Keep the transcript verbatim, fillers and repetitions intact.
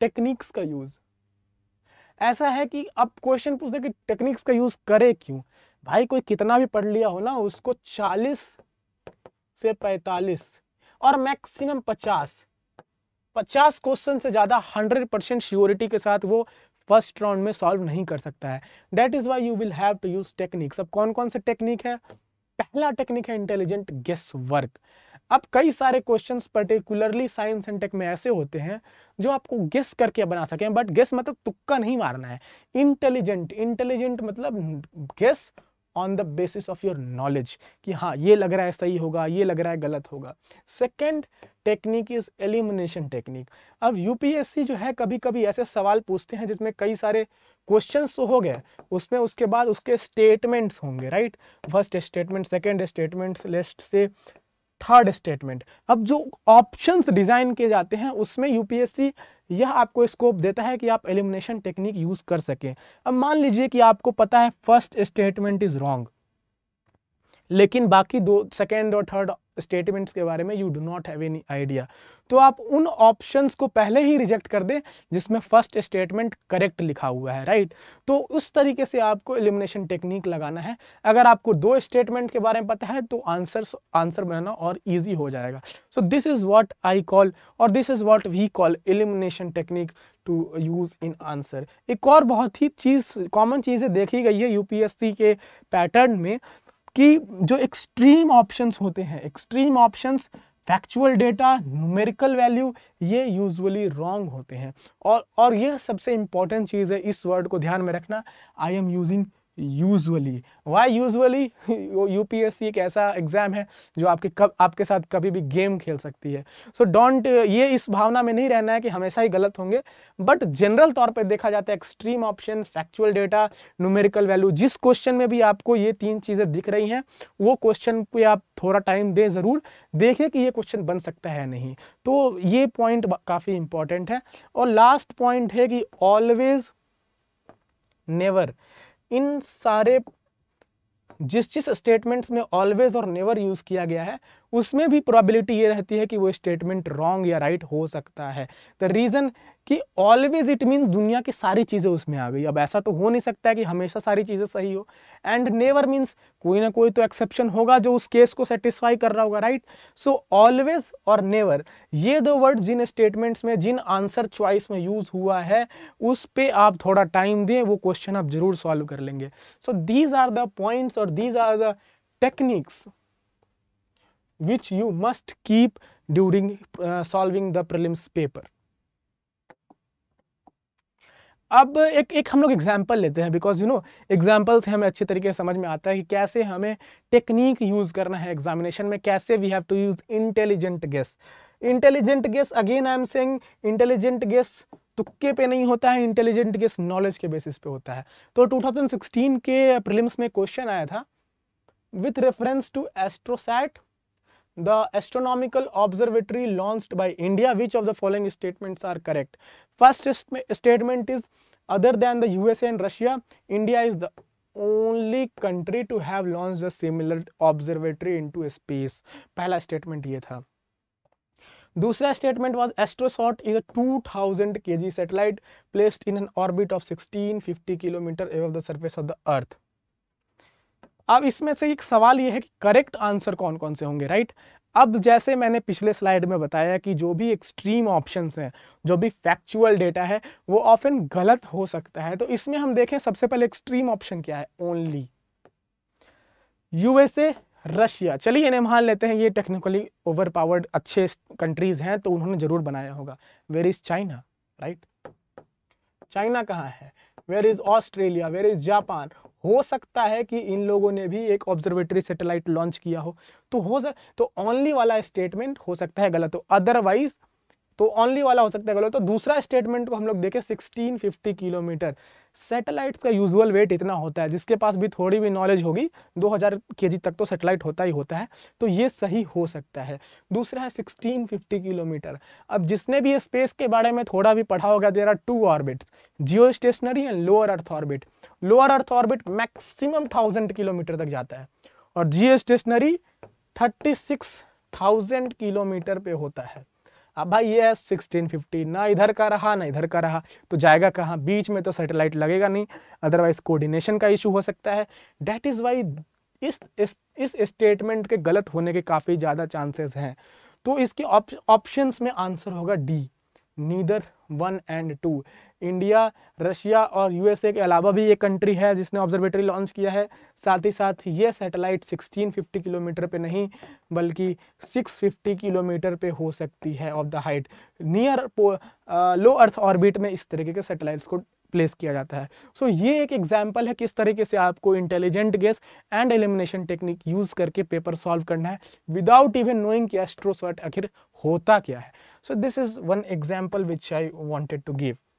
Techniques का use. ऐसा है कि अब क्वेश्चन पूछते हैं कि टेक्निक्स का यूज करे क्यों। भाई कोई कितना भी पढ़ लिया हो ना, उसको चालीस से पैंतालीस और मैक्सिमम पचास पचास क्वेश्चन से ज्यादा हंड्रेड परसेंट श्योरिटी के साथ वो फर्स्ट राउंड में सॉल्व नहीं कर सकता है। That is why you will have to use techniques. अब कौन कौन से टेक्निक है? पहला टेक्निक है इंटेलिजेंट गेस वर्क। अब कई सारे questions particularly science and tech में ऐसे होते हैं जो आपको गेस करके बना सके, बट गेस मतलब तुक्का नहीं मारना है। इंटेलिजेंट इंटेलिजेंट मतलब guess on the basis of your knowledge कि हाँ ये लग रहा है सही होगा, ये लग रहा है गलत होगा। Second technique is elimination technique. अब यूपीएससी जो है कभी कभी ऐसे सवाल पूछते हैं जिसमें कई सारे क्वेश्चंस तो हो गए, उसमें उसके बाद उसके स्टेटमेंट्स होंगे, right? First statement, second statement, लेस्ट से थर्ड स्टेटमेंट। अब जो ऑप्शंस डिजाइन किए जाते हैं उसमें यूपीएससी यह आपको स्कोप देता है कि आप एलिमिनेशन टेक्निक यूज कर सकें। अब मान लीजिए कि आपको पता है फर्स्ट स्टेटमेंट इज रॉन्ग, लेकिन बाकी दो सेकेंड और थर्ड स्टेटमेंट्स के बारे में you do not have any idea, तो आप उन ऑप्शंस को पहले ही रिजेक्ट कर दें जिसमें फर्स्ट स्टेटमेंट करेक्ट लिखा हुआ है, राइट? तो उस तरीके से आपको एलिमिनेशन टेक्निक लगाना है। अगर आपको दो स्टेटमेंट के बारे में पता है तो आंसर आंसर बनाना और ईजी हो जाएगा। So this is what I call और this is what we call elimination technique to use in answer. एक और बहुत ही चीज कॉमन चीज़ें देखी गई है यूपीएससी के पैटर्न में कि जो एक्सट्रीम ऑप्शंस होते हैं, extreme options, factual data, numerical value, ये यूजुअली रॉन्ग होते हैं। और और यह सबसे इम्पॉर्टेंट चीज़ है, इस वर्ड को ध्यान में रखना। I am using usually. Why usually? UPSC एक ऐसा एग्जाम है जो आपके कब आपके साथ कभी भी गेम खेल सकती है। सो so डोंट ये इस भावना में नहीं रहना है कि हमेशा ही गलत होंगे, बट जनरल तौर पे देखा जाता है extreme option, factual data, numerical value. जिस क्वेश्चन में भी आपको ये तीन चीज़ें दिख रही हैं वो क्वेश्चन पे आप थोड़ा टाइम दें, ज़रूर देखें कि ये क्वेश्चन बन सकता है नहीं। तो ये पॉइंट काफ़ी इंपॉर्टेंट है। और लास्ट पॉइंट है कि ऑलवेज नेवर, इन सारे जिस जिस स्टेटमेंट्स में ऑलवेज और नेवर यूज़ किया गया है उसमें भी प्रोबेबिलिटी ये रहती है कि वो स्टेटमेंट रॉन्ग या राइट हो सकता है। द रीज़न कि ऑलवेज इट मीन दुनिया की सारी चीज़ें उसमें आ गई, अब ऐसा तो हो नहीं सकता है कि हमेशा सारी चीज़ें सही हो। एंड नेवर मीन्स कोई ना कोई तो एक्सेप्शन होगा जो उस केस को सेटिस्फाई कर रहा होगा, राइट? सो ऑलवेज और नेवर ये दो वर्ड जिन स्टेटमेंट्स में, जिन आंसर चॉइस में यूज़ हुआ है उस पर आप थोड़ा टाइम दें, वो क्वेश्चन आप ज़रूर सॉल्व कर लेंगे। So these are the points और these are the techniques which you must keep during uh, solving the prelims paper. अब एक एक हम लोग एग्जाम्पल लेते हैं, बिकॉज यू नो एग्जाम्पल से हमें अच्छे तरीके से समझ में आता है कि कैसे हमें टेक्निक यूज़ करना है एग्जामिनेशन में, कैसे we have to use intelligent guess. Intelligent guess again I am saying intelligent guess तुक्के पे नहीं होता है, इंटेलिजेंट गेस नॉलेज के बेसिस पे होता है। तो टू थाउजेंड सिक्सटीन के प्रिलिम्स में क्वेश्चन आया था with reference to AstroSat, the astronomical observatory launched by India, which of the following statements are correct? First statement is, other than the U S A and Russia, India is the only country to have launched a similar observatory into space. पहला statement ये था। दूसरा statement was, Astrosat is a two thousand kilogram satellite placed in an orbit of sixteen fifty kilometers above the surface of the Earth. अब इसमें से एक सवाल ये है कि करेक्ट आंसर कौन कौन से होंगे, राइट? अब जैसे मैंने पिछले स्लाइड में बताया कि जो भी एक्सट्रीम ऑप्शंस हैं, जो भी फैक्चुअल डेटा है वो ऑफन गलत हो सकता है। तो इसमें हम देखें सबसे पहले एक्सट्रीम ऑप्शन क्या है, ओनली यूएसए रशिया। चलिए इन्हें मान लेते हैं, ये टेक्निकली ओवरपावर्ड अच्छे कंट्रीज हैं तो उन्होंने जरूर बनाया होगा। Where is China, right? China कहाँ है? Where is Australia, where is Japan. हो सकता है कि इन लोगों ने भी एक ऑब्जर्वेटरी सैटेलाइट लॉन्च किया हो, तो हो सक तो ओनली वाला स्टेटमेंट हो सकता है गलत हो, अदरवाइज तो ओनली वाला हो सकता है गलत हो। दूसरा स्टेटमेंट को हम लोग देखें, सोलह सौ पचास किलोमीटर, सैटेलाइट्स का यूजुअल वेट इतना होता है, जिसके पास भी थोड़ी भी नॉलेज होगी दो हज़ार केजी तक तो सैटेलाइट होता ही होता है, तो ये सही हो सकता है। दूसरा है सोलह सौ पचास किलोमीटर। अब जिसने भी स्पेस के बारे में थोड़ा भी पढ़ा होगा, there are two orbits, geostationary and lower earth orbit. Lower earth orbit maximum thousand kilometre तक जाता है और geostationary thirty six thousand kilometre पे होता है। अब भाई ये है सिक्सटीन फिफ्टी, ना इधर का रहा ना इधर का रहा, तो जाएगा कहाँ? बीच में तो सैटेलाइट लगेगा नहीं, अदरवाइज कोऑर्डिनेशन का इशू हो सकता है। डैट इज़ वाई इस इस इस स्टेटमेंट के गलत होने के काफ़ी ज़्यादा चांसेस हैं। तो इसके ऑप्शंस में आंसर होगा D, neither one and two. India, Russia और यूएसए के अलावा भी ये कंट्री है जिसने ऑब्जर्वेटरी लॉन्च किया है। साथ ही साथ ये सैटेलाइट सिक्सटीन फिफ्टी किलोमीटर पे नहीं बल्कि सिक्स फिफ्टी किलोमीटर पे हो सकती है of the height. Near low earth orbit में इस तरीके के सैटेलाइट्स को प्लेस किया जाता है। सो so, ये एक एग्जाम्पल है किस तरीके से आपको intelligent guess and elimination technique use करके पेपर सॉल्व करना है विदाउट इवन नोइंग कि एस्ट्रोसैट आखिर होता क्या है। So this is one example which I wanted to give.